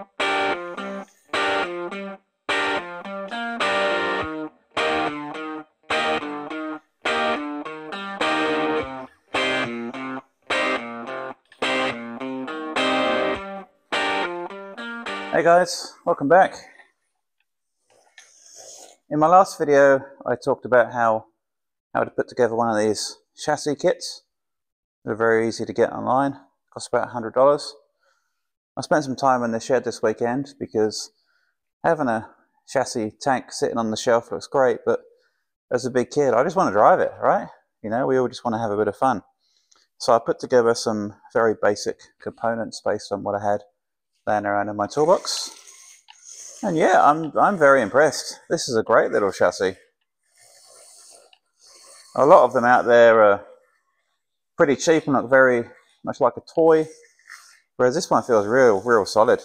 Hey guys, welcome back. In my last video I talked about how to put together one of these chassis kits. They're very easy to get online, cost about $100. I spent some time in the shed this weekend because having a chassis tank sitting on the shelf looks great, but as a big kid I just want to drive it, right? You know, we all just want to have a bit of fun. So I put together some very basic components based on what I had laying around in my toolbox. And yeah, I'm very impressed. This is a great little chassis. A lot of them out there are pretty cheap and look very much like a toy, whereas this one feels real solid.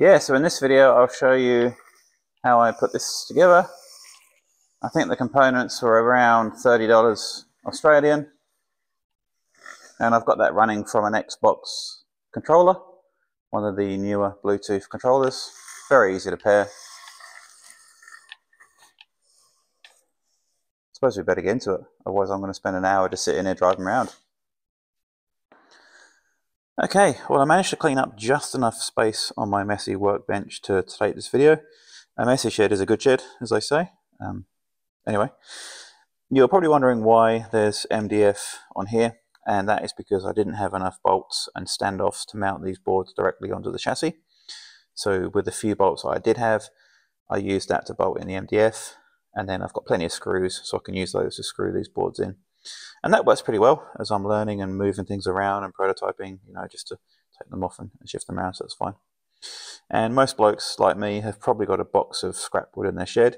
Yeah, so in this video I'll show you how I put this together. I think the components were around $30 Australian, and I've got that running from an Xbox controller, one of the newer Bluetooth controllers. Very easy to pair. I suppose we better get into it, otherwise I'm going to spend an hour just sitting here driving around. Okay, well I managed to clean up just enough space on my messy workbench to take this video. A messy shed is a good shed, as they say. Anyway, you're probably wondering why there's MDF on here, and that is because I didn't have enough bolts and standoffs to mount these boards directly onto the chassis. So with the few bolts I did have, I used that to bolt in the MDF. And then I've got plenty of screws, so I can use those to screw these boards in. And that works pretty well as I'm learning and moving things around and prototyping, you know, just to take them off and shift them around, so that's fine. And most blokes like me have probably got a box of scrap wood in their shed,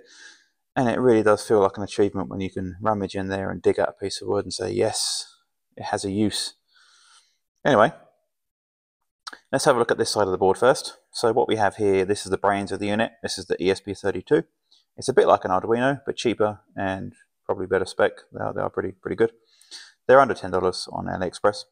and it really does feel like an achievement when you can rummage in there and dig out a piece of wood and say, yes, it has a use. Anyway, let's have a look at this side of the board first. So what we have here, this is the brains of the unit. This is the ESP32. It's a bit like an Arduino, but cheaper and probably better spec. They are pretty good. They're under $10 on AliExpress.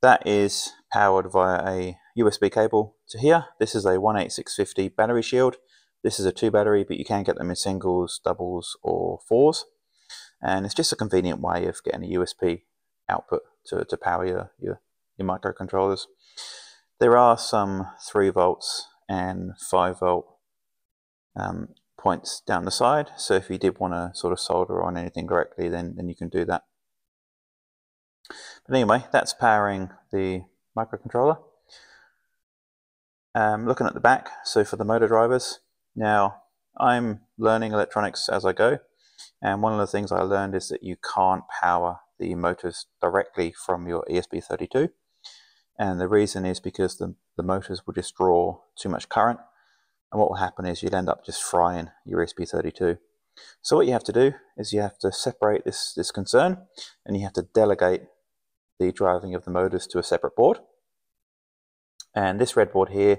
That is powered via a USB cable to here. This is a 18650 battery shield. This is a 2 battery, but you can get them in singles, doubles, or 4s. And it's just a convenient way of getting a USB output to power your microcontrollers. There are some 3 volts and 5 volt points down the side, so if you did want to sort of solder on anything directly, then you can do that. But anyway, that's powering the microcontroller. Looking at the back, so for the motor drivers, now I'm learning electronics as I go, and one of the things I learned is that you can't power the motors directly from your ESP32, and the reason is because the motors will just draw too much current. And what will happen is you'll end up just frying your ESP32. So what you have to do is you have to separate this concern, and you have to delegate the driving of the motors to a separate board. And this red board here,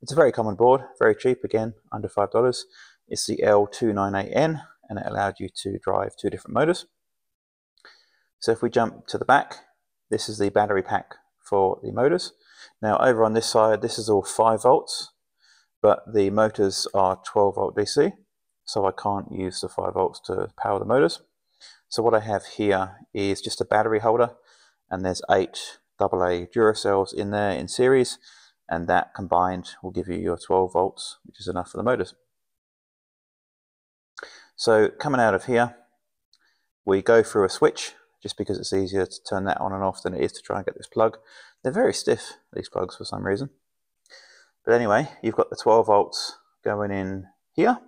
it's a very common board, very cheap, again, under $5. It's the L298N, and it allowed you to drive 2 different motors. So if we jump to the back, this is the battery pack for the motors. Now over on this side, this is all 5 volts. But the motors are 12 volt DC, so I can't use the 5 volts to power the motors. So what I have here is just a battery holder, and there's 8 AA Duracells in there in series, and that combined will give you your 12 volts, which is enough for the motors. So coming out of here, we go through a switch, just because it's easier to turn that on and off than it is to try and get this plug. They're very stiff, these plugs, for some reason. But anyway, you've got the 12 volts going in here,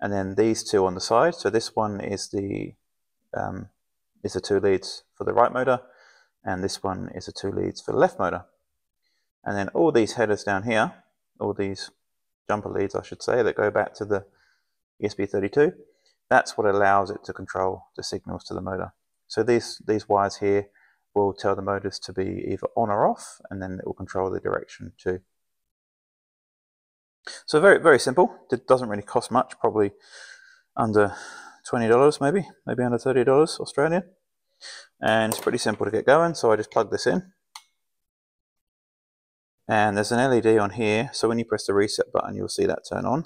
and then these 2 on the side. So this one is the 2 leads for the right motor, and this one is the 2 leads for the left motor. And then all these headers down here, all these jumper leads, I should say, that go back to the ESP32, that's what allows it to control the signals to the motor. So these wires here will tell the motors to be either on or off, and then it will control the direction too. So very simple. It doesn't really cost much, probably under $20 maybe, under $30 Australian. And it's pretty simple to get going, so I just plug this in. And there's an LED on here, so when you press the reset button, you'll see that turn on.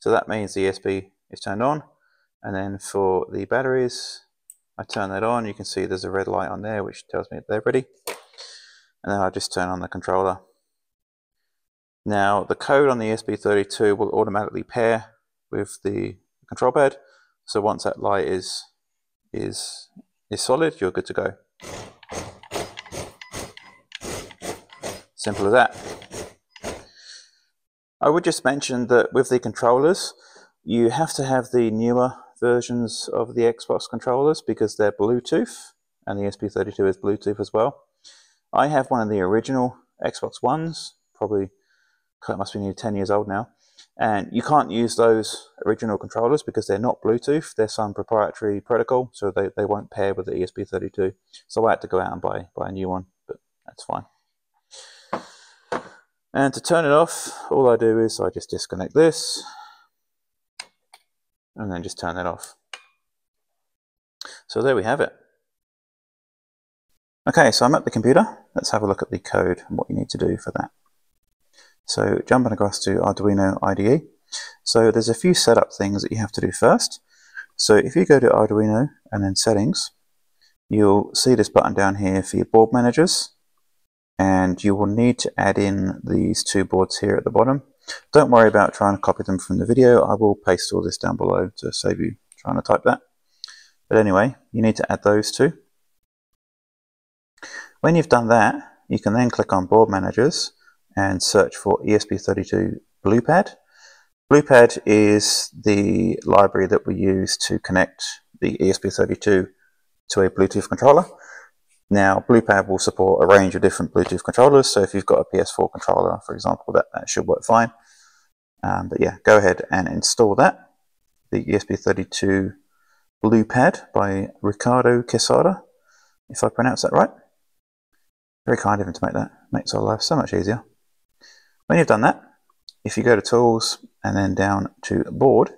So that means the ESP is turned on. And then for the batteries, I turn that on. You can see there's a red light on there, which tells me they're ready. And then I just turn on the controller. Now, the code on the ESP32 will automatically pair with the control pad. So once that light is solid, you're good to go. Simple as that. I would just mention that with the controllers, you have to have the newer versions of the Xbox controllers because they're Bluetooth, and the ESP32 is Bluetooth as well. I have one of the original Xbox Ones, probably, it must be nearly 10 years old now, and you can't use those original controllers because they're not Bluetooth, they're some proprietary protocol, so they won't pair with the ESP32. So I had to go out and buy a new one, but that's fine. And to turn it off, all I do is I just disconnect this and then just turn that off. So there we have it. Okay, so I'm at the computer. Let's have a look at the code and what you need to do for that. So jumping across to Arduino IDE. So there's a few setup things that you have to do first. So if you go to Arduino and then settings, you'll see this button down here for your board managers. And you will need to add in these two boards here at the bottom. Don't worry about trying to copy them from the video. I will paste all this down below to save you trying to type that. But anyway, you need to add those two. When you've done that, you can then click on Board Managers and search for ESP32 BluePad. BluePad is the library that we use to connect the ESP32 to a Bluetooth controller. Now, BluePad will support a range of different Bluetooth controllers, so if you've got a PS4 controller, for example, that should work fine. But yeah, go ahead and install that, the ESP32 BluePad by Ricardo Quesada, if I pronounce that right. Very kind of him to make that. Makes our life so much easier. When you've done that, if you go to Tools and then down to Board,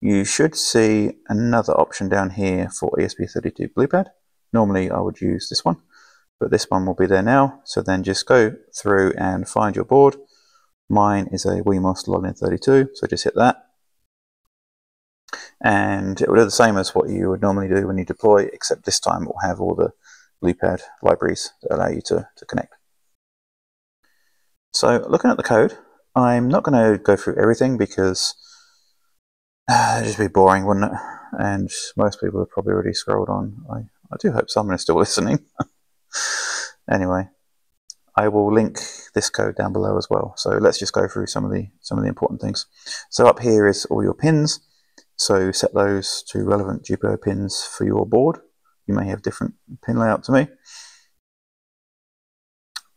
you should see another option down here for ESP32 BluePad. Normally I would use this one, but this one will be there now. So then just go through and find your board. Mine is a WeMos LoLin32, so just hit that. And it will do the same as what you would normally do when you deploy, except this time it will have all the BluePad libraries that allow you to connect. So looking at the code, I'm not going to go through everything because it'd just be boring, wouldn't it? And most people have probably already scrolled on. I do hope someone is still listening. Anyway, I will link this code down below as well. So let's just go through some of the important things. So up here is all your pins. So set those to relevant GPIO pins for your board. You may have different pin layout to me.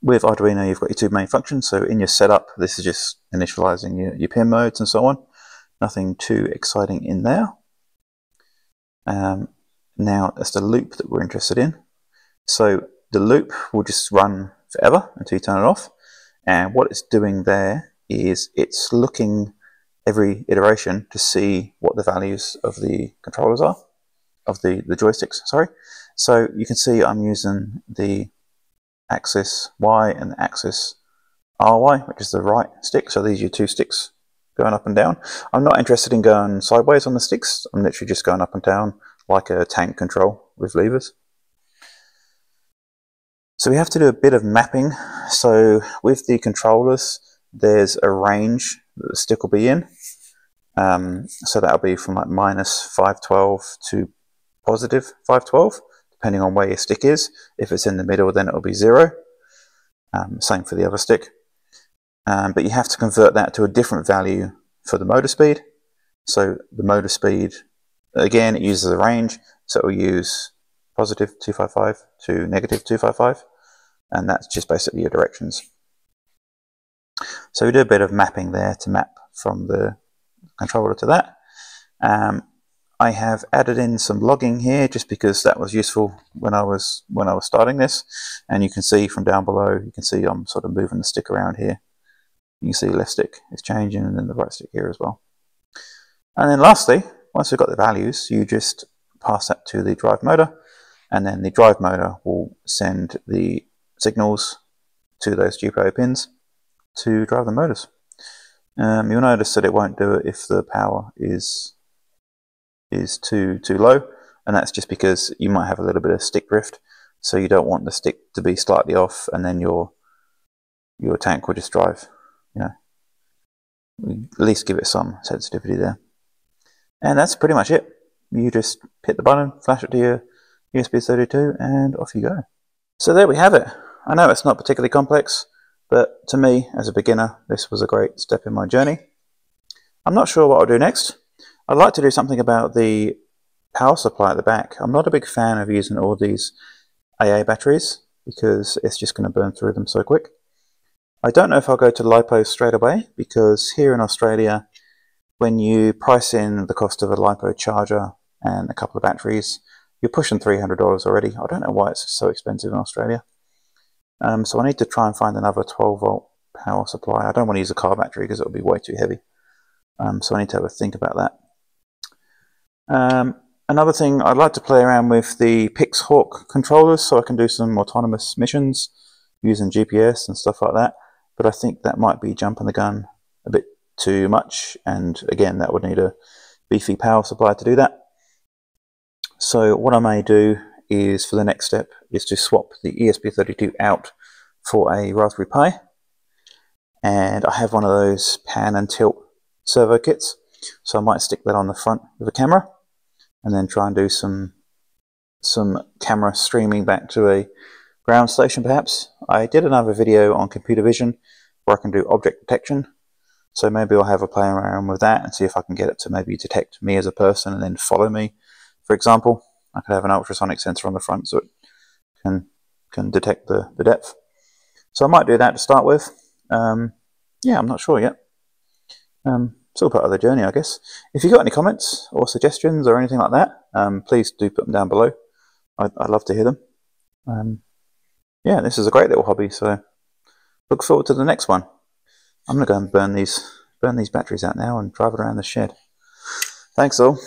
With Arduino, you've got your two main functions. So in your setup, this is just initializing your pin modes and so on. Nothing too exciting in there. Now that's the loop that we're interested in. So the loop will just run forever until you turn it off. And what it's doing there is it's looking every iteration to see what the values of the controllers are, of the joysticks, sorry. So you can see I'm using the axis Y and the axis RY, which is the right stick. So these are your two sticks going up and down. I'm not interested in going sideways on the sticks. I'm literally just going up and down like a tank control with levers. So we have to do a bit of mapping. So with the controllers, there's a range that the stick will be in. So that'll be from like -512 to +512, depending on where your stick is. If it's in the middle, then it'll be 0. Same for the other stick. But you have to convert that to a different value for the motor speed. So the motor speed, again, it uses a range, so it will use +255 to -255, and that's just basically your directions. So we do a bit of mapping there to map from the controller to that. I have added in some logging here just because that was useful when I was starting this, and you can see from down below, you can see I'm sort of moving the stick around here. You can see the left stick is changing, and then the right stick here as well. And then lastly, Once you've got the values, you just pass that to the drive motor, and then the drive motor will send the signals to those GPIO pins to drive the motors. You'll notice that it won't do it if the power is too low, and that's just because you might have a little bit of stick drift, so you don't want the stick to be slightly off, and then your tank will just drive. You know, at least give it some sensitivity there. And that's pretty much it. You just hit the button, flash it to your ESP32, and off you go. So there we have it. I know it's not particularly complex, but to me, as a beginner, this was a great step in my journey. I'm not sure what I'll do next. I'd like to do something about the power supply at the back. I'm not a big fan of using all these AA batteries because it's just going to burn through them so quick. I don't know if I'll go to LiPo straight away, because here in Australia, when you price in the cost of a LiPo charger and a couple of batteries, you're pushing $300 already. I don't know why it's so expensive in Australia. So I need to try and find another 12-volt power supply. I don't want to use a car battery because it will be way too heavy. So I need to have a think about that. Another thing, I'd like to play around with the Pixhawk controllers so I can do some autonomous missions using GPS and stuff like that. But I think that might be jumping the gun a bit too much, and again that would need a beefy power supply to do that. So what I may do is, for the next step, is to swap the ESP32 out for a Raspberry Pi, and I have one of those pan and tilt servo kits, so I might stick that on the front with a camera and then try and do some camera streaming back to a ground station perhaps. I did another video on computer vision where I can do object detection. So maybe I'll have a play around with that and see if I can get it to maybe detect me as a person and then follow me. For example, I could have an ultrasonic sensor on the front so it can detect the depth. So I might do that to start with. Yeah, I'm not sure yet. Still part of the journey, I guess. If you've got any comments or suggestions or anything like that, please do put them down below. I'd love to hear them. Yeah, this is a great little hobby, so look forward to the next one. I'm going to go and burn these batteries out now and drive it around the shed. Thanks all.